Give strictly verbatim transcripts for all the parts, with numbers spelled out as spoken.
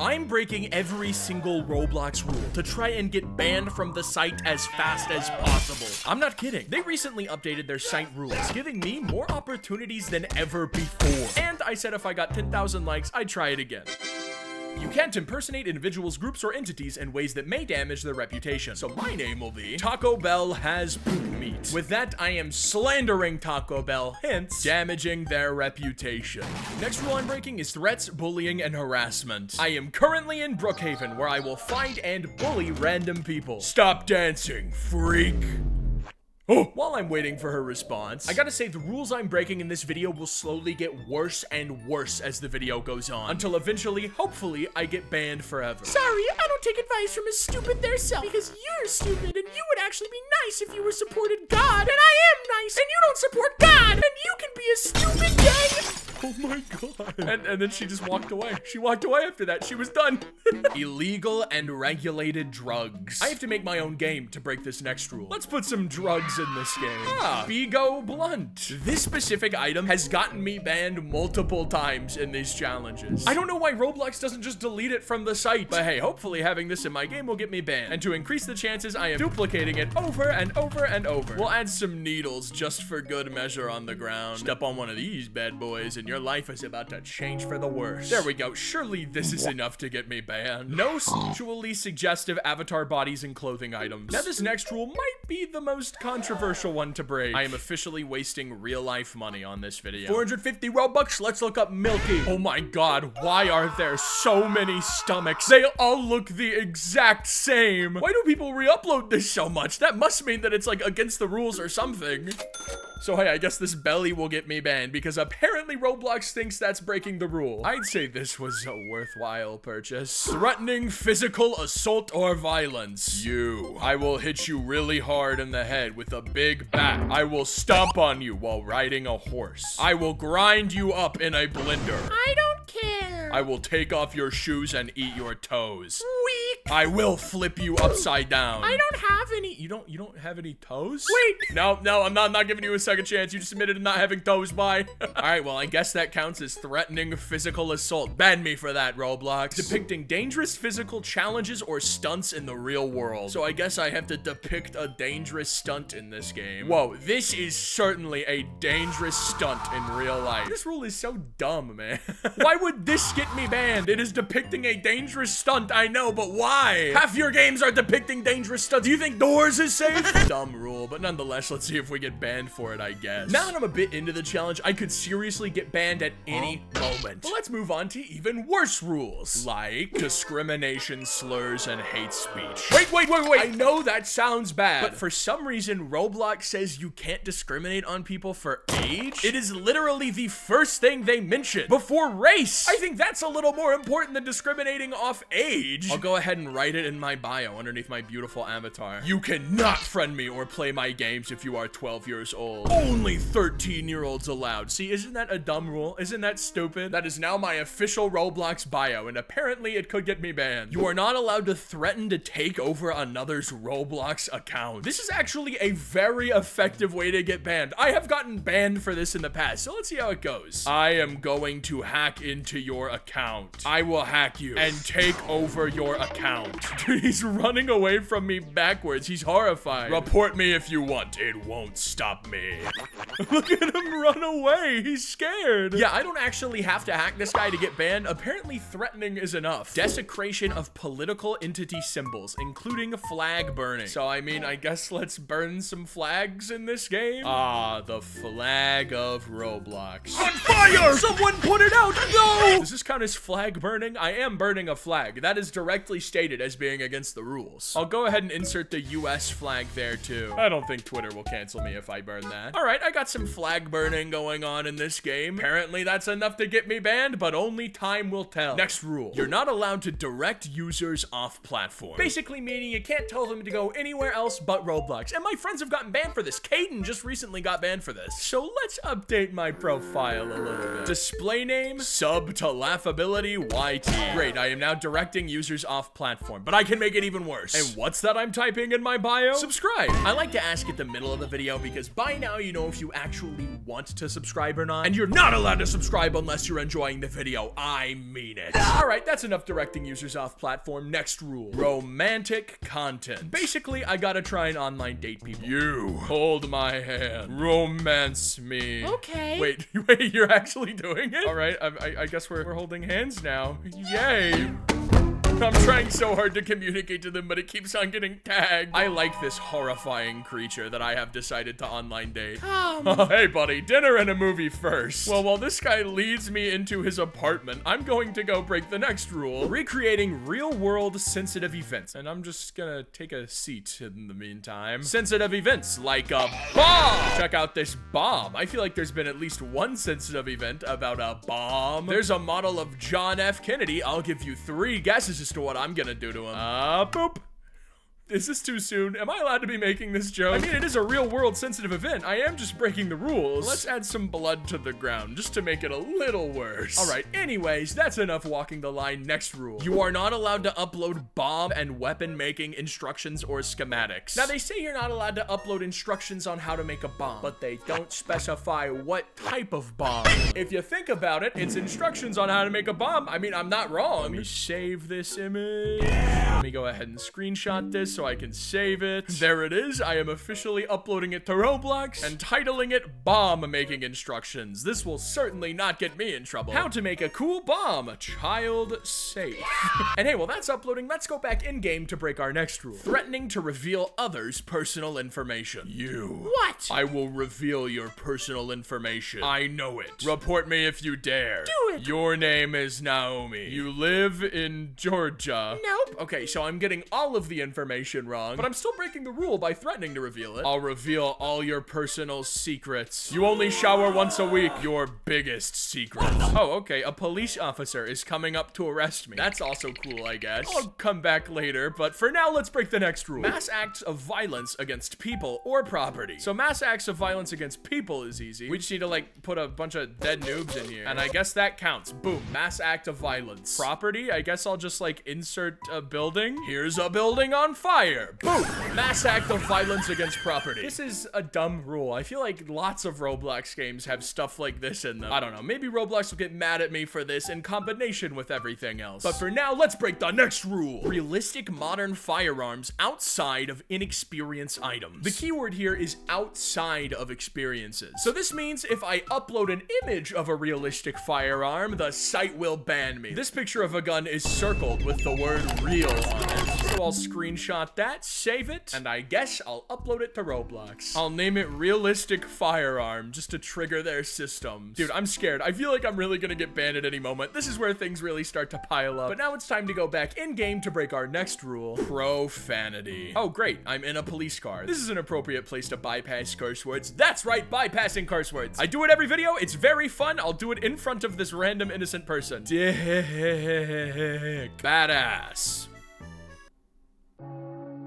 I'm breaking every single Roblox rule to try and get banned from the site as fast as possible. I'm not kidding. They recently updated their site rules, giving me more opportunities than ever before. And I said if I got ten thousand likes, I'd try it again. You can't impersonate individuals, groups, or entities in ways that may damage their reputation. So my name will be Taco Bell Has Poop Meat. With that, I am slandering Taco Bell, hence damaging their reputation. Next rule I'm breaking is threats, bullying, and harassment. I am currently in Brookhaven, where I will find and bully random people. Stop dancing, freak. Oh. While I'm waiting for her response, I gotta say the rules I'm breaking in this video will slowly get worse and worse as the video goes on, until eventually, hopefully, I get banned forever. Sorry, I don't take advice from a stupid their self, because you're stupid, and you would actually be nice if you were supported God, and I am nice, and you don't support God, and you can be a stupid guy. Oh my god. And, and then she just walked away. She walked away after that. She was done. Illegal and regulated drugs. I have to make my own game to break this next rule. Let's put some drugs in this game. Ah, Bigo Blunt. This specific item has gotten me banned multiple times in these challenges. I don't know why Roblox doesn't just delete it from the site. But hey, hopefully having this in my game will get me banned. And to increase the chances, I am duplicating it over and over and over. We'll add some needles just for good measure on the ground. Step on one of these bad boys and your life is about to change for the worse. There we go. Surely this is enough to get me banned. No sexually suggestive avatar bodies and clothing items. Now this next rule might be the most controversial one to break. I am officially wasting real life money on this video. four hundred fifty Robux, let's look up Milky. Oh my god, why are there so many stomachs? They all look the exact same. Why do people re-upload this so much? That must mean that it's like against the rules or something. So hey, I guess this belly will get me banned because apparently Roblox thinks that's breaking the rule. I'd say this was a worthwhile purchase. Threatening physical assault or violence. You. I will hit you really hard in the head with a big bat. I will stomp on you while riding a horse. I will grind you up in a blender. I don't care. I will take off your shoes and eat your toes. Weak. I will flip you upside down. I don't have any. You don't, you don't have any toes? Wait. No, no, I'm not, I'm not giving you a second chance. You just admitted to not having toes, bye. All right, well, I guess that counts as threatening physical assault. Ban me for that, Roblox. Depicting dangerous physical challenges or stunts in the real world. So I guess I have to depict a dangerous stunt in this game. Whoa, this is certainly a dangerous stunt in real life. This rule is so dumb, man. Why would this get me banned? It is depicting a dangerous stunt, I know, but why? Half your games are depicting dangerous stunts. Do you think doors is safe? Dumb rule, but nonetheless, let's see if we get banned for it. I guess. Now that I'm a bit into the challenge, I could seriously get banned at any moment. But let's move on to even worse rules, like discrimination, slurs, and hate speech. Wait, wait, wait, wait. I know that sounds bad, but for some reason, Roblox says you can't discriminate on people for age. It is literally the first thing they mention before race. I think that's a little more important than discriminating off age. I'll go ahead and write it in my bio underneath my beautiful avatar. You cannot friend me or play my games if you are twelve years old. Only thirteen year olds allowed. See, isn't that a dumb rule? Isn't that stupid? That is now my official Roblox bio, and apparently it could get me banned. You are not allowed to threaten to take over another's Roblox account. This is actually a very effective way to get banned. I have gotten banned for this in the past, so let's see how it goes. I am going to hack into your account. I will hack you and take over your account. Dude, he's running away from me backwards. He's horrified. Report me if you want. It won't stop me. Look at him run away. He's scared. Yeah, I don't actually have to hack this guy to get banned. Apparently, threatening is enough. Desecration of political entity symbols, including flag burning. So, I mean, I guess let's burn some flags in this game. Ah, the flag of Roblox. On fire! Someone put it out! No! Does this count as flag burning? I am burning a flag. That is directly stated as being against the rules. I'll go ahead and insert the U S flag there, too. I don't think Twitter will cancel me if I burn that. All right, I got some flag burning going on in this game. Apparently, that's enough to get me banned, but only time will tell. Next rule. You're not allowed to direct users off platform. Basically meaning you can't tell them to go anywhere else but Roblox. And my friends have gotten banned for this. Kaden just recently got banned for this. So let's update my profile a little bit. Display name, sub to laughability Y T. Great, I am now directing users off platform. platform, but I can make it even worse. And what's that I'm typing in my bio? Subscribe. I like to ask at the middle of the video because by now you know if you actually want to subscribe or not, and you're not allowed to subscribe unless you're enjoying the video. I mean it. All right, that's enough directing users off platform. Next rule, romantic content. Basically, I gotta try and online date people. You hold my hand, romance me. Okay. Wait, wait, you're actually doing it? All right, I, I, I guess we're, we're holding hands now. Yay. I'm trying so hard to communicate to them, but it keeps on getting tagged. I like this horrifying creature that I have decided to online date. Come. Oh, hey, buddy, dinner and a movie first. Well, while this guy leads me into his apartment, I'm going to go break the next rule, recreating real-world sensitive events. And I'm just gonna take a seat in the meantime. Sensitive events, like a bomb. Check out this bomb. I feel like there's been at least one sensitive event about a bomb. There's a model of John F. Kennedy. I'll give you three guesses as to what I'm gonna do to him. Uh, boop. Is this too soon? Am I allowed to be making this joke? I mean, it is a real-world sensitive event. I am just breaking the rules. Let's add some blood to the ground just to make it a little worse. All right, anyways, that's enough walking the line. Next rule. You are not allowed to upload bomb and weapon-making instructions or schematics. Now, they say you're not allowed to upload instructions on how to make a bomb, but they don't specify what type of bomb. If you think about it, it's instructions on how to make a bomb. I mean, I'm not wrong. Let me save this image. Yeah. Let me go ahead and screenshot this so I can save it. There it is. I am officially uploading it to Roblox and titling it Bomb Making Instructions. This will certainly not get me in trouble. How to make a cool bomb, child safe. And hey, well, that's uploading. Let's go back in game to break our next rule. Threatening to reveal others' personal information. You. What? I will reveal your personal information. I know it. Report me if you dare. Do it. Your name is Naomi. You live in Georgia. Nope. Okay, so I'm getting all of the information wrong, but I'm still breaking the rule by threatening to reveal it. I'll reveal all your personal secrets. You only shower once a week. Your biggest secret. Oh, okay. A police officer is coming up to arrest me. That's also cool, I guess. I'll come back later, but for now, let's break the next rule. Mass acts of violence against people or property. So mass acts of violence against people is easy. We just need to, like, put a bunch of dead noobs in here, and I guess that counts. Boom. Mass act of violence. Property? I guess I'll just, like, insert a building. Here's a building on fire. Fire. Boom. Mass act of violence against property. This is a dumb rule. I feel like lots of Roblox games have stuff like this in them. I don't know. Maybe Roblox will get mad at me for this in combination with everything else. But for now, let's break the next rule. Realistic modern firearms outside of inexperienced items. The keyword here is outside of experiences. So this means if I upload an image of a realistic firearm, the site will ban me. This picture of a gun is circled with the word real on it. So I'll screenshot that, save it, and I guess I'll upload it to Roblox. I'll name it Realistic Firearm just to trigger their systems. Dude, I'm scared. I feel like I'm really gonna get banned at any moment. This is where things really start to pile up. But now it's time to go back in game to break our next rule, profanity. Oh, great. I'm in a police car. This is an appropriate place to bypass curse words. That's right, bypassing curse words. I do it every video. It's very fun. I'll do it in front of this random innocent person. Dick. Badass.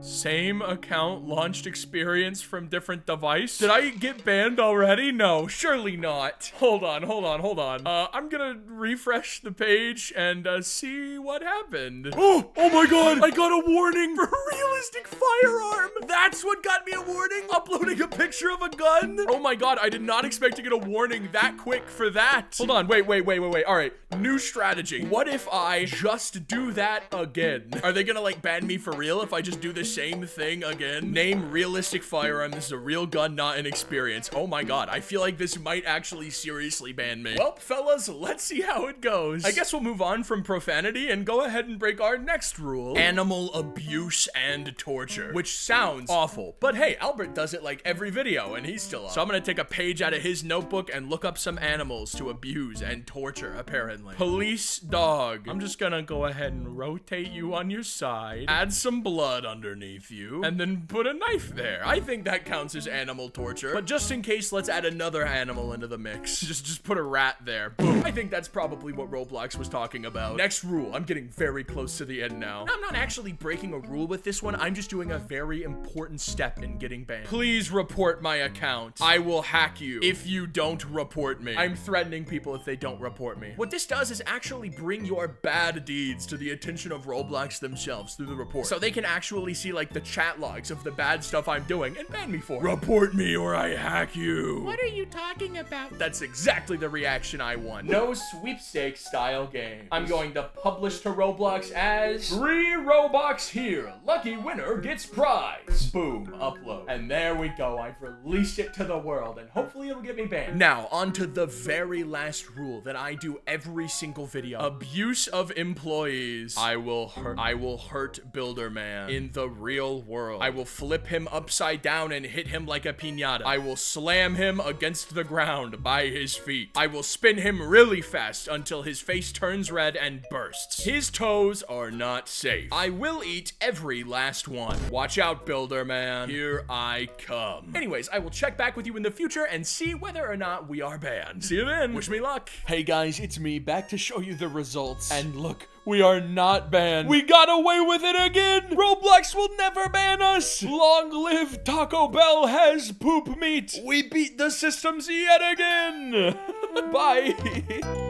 Same account launched experience from different device. Did I get banned already? No, surely not. Hold on, hold on, hold on. Uh, I'm gonna refresh the page and uh, see what happened. Oh, oh my God. I got a warning for realistic firearm. That's what got me a warning? Uploading a picture of a gun? Oh my God, I did not expect to get a warning that quick for that. Hold on, wait, wait, wait, wait, wait. All right, new strategy. What if I just do that again? Are they gonna like ban me for real if I just do this same thing again? Name realistic firearm. This is a real gun, not an experience. Oh my God, I feel like this might actually seriously ban me. Well, fellas, let's see how it goes. I guess we'll move on from profanity and go ahead and break our next rule, animal abuse and torture, which sounds awful, but hey, Albert does it like every video and he's still up. So I'm gonna take a page out of his notebook and look up some animals to abuse and torture, apparently. Police dog. I'm just gonna go ahead and rotate you on your side, add some blood underneath. with you and then put a knife there. I think that counts as animal torture. But just in case, let's add another animal into the mix. Just, just put a rat there. Boom. I think that's probably what Roblox was talking about. Next rule. I'm getting very close to the end now. I'm not actually breaking a rule with this one. I'm just doing a very important step in getting banned. Please report my account. I will hack you if you don't report me. I'm threatening people if they don't report me. What this does is actually bring your bad deeds to the attention of Roblox themselves through the report. So they can actually see like the chat logs of the bad stuff I'm doing and ban me for it. Report me or I hack you. What are you talking about? That's exactly the reaction I want. No sweepstakes style game. I'm going to publish to Roblox as free Robux here. Lucky winner gets prize. Boom, upload. And there we go. I've released it to the world and hopefully it'll get me banned. Now, on to the very last rule that I do every single video. Abuse of employees. I will hurt I will hurt Builderman in the real world. I will flip him upside down and hit him like a piñata. I will slam him against the ground by his feet. I will spin him really fast until his face turns red and bursts. His toes are not safe. I will eat every last one. Watch out, Builderman. Here I come. Anyways, I will check back with you in the future and see whether or not we are banned. See you then. Wish me luck. Hey guys, it's me back to show you the results. And look, we are not banned. We got away with it again. Roblox will never ban us. Long live Taco Bell has poop meat. We beat the systems yet again. Bye.